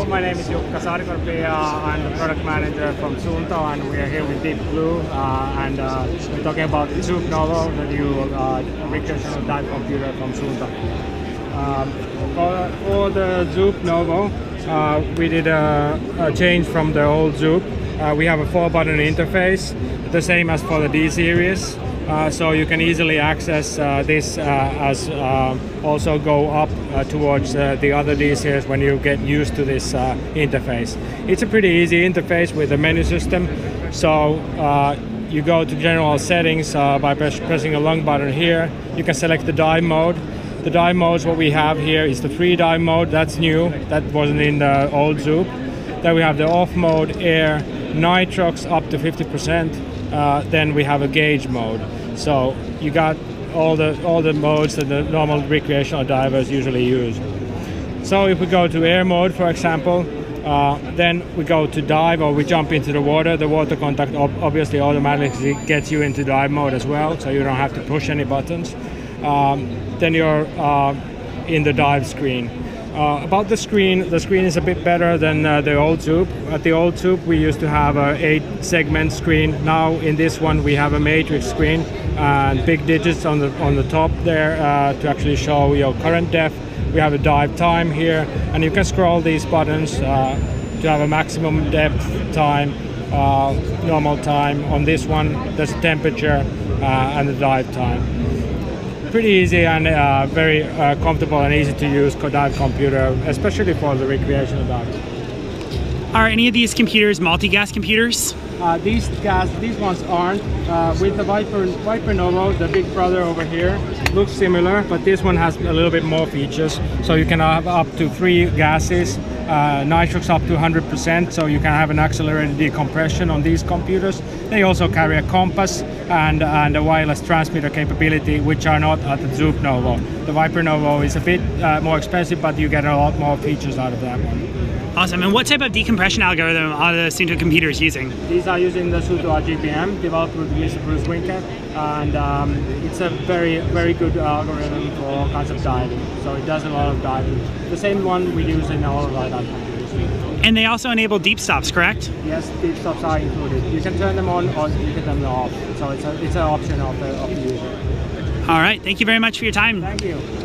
Hello, my name is Jukka Sarikorpi. I'm the product manager from Suunto, and we are here with Deep Blue, and we're talking about ZOOP Novo, the new recursion dive computer from Suunto. For the ZOOP Novo, we did a change from the old ZOOP. We have a 4-button interface, the same as for the D Series. So you can easily access this as also go up towards the other D Series when you get used to this interface. It's a pretty easy interface with a menu system. So you go to general settings by pressing a long button here. You can select the dive mode. The dive modes what we have here is the free dive mode. That's new. That wasn't in the old ZOOP. Then we have the off mode, air, Nitrox up to 50%. Then we have a gauge mode, so you got all the modes that the normal recreational divers usually use. So if we go to air mode, for example, then we go to dive, or we jump into the water. The water contact obviously automatically gets you into dive mode as well, so you don't have to push any buttons. Then you're in the dive screen. About the screen is a bit better than the old ZOOP. At the old ZOOP we used to have an 8-segment screen. Now in this one we have a matrix screen and big digits on the top there to actually show your current depth. We have a dive time here, and you can scroll these buttons to have a maximum depth time, normal time. On this one there's a temperature and the dive time. Pretty easy and very comfortable and easy to use dive computer, especially for the recreational divers. Are any of these computers multi-gas computers? These ones aren't. With the Viper Novo, the big brother over here, looks similar, but this one has a little bit more features. So you can have up to 3 gases, nitrox up to 100%, so you can have an accelerated decompression on these computers. They also carry a compass and a wireless transmitter capability, which are not at the ZOOP Novo. The Viper Novo is a bit more expensive, but you get a lot more features out of that one. Awesome. And what type of decompression algorithm are the Suunto computers using? These are using the Suunto RGBM, developed with Mr. Bruce Wienke, and it's a very good algorithm for all kinds of diving. So it does a lot of diving. The same one we use in all of our dive computers. And they also enable deep stops, correct? Yes, deep stops are included. You can turn them on or you can turn them off. So it's an option of the user. All right. Thank you very much for your time. Thank you.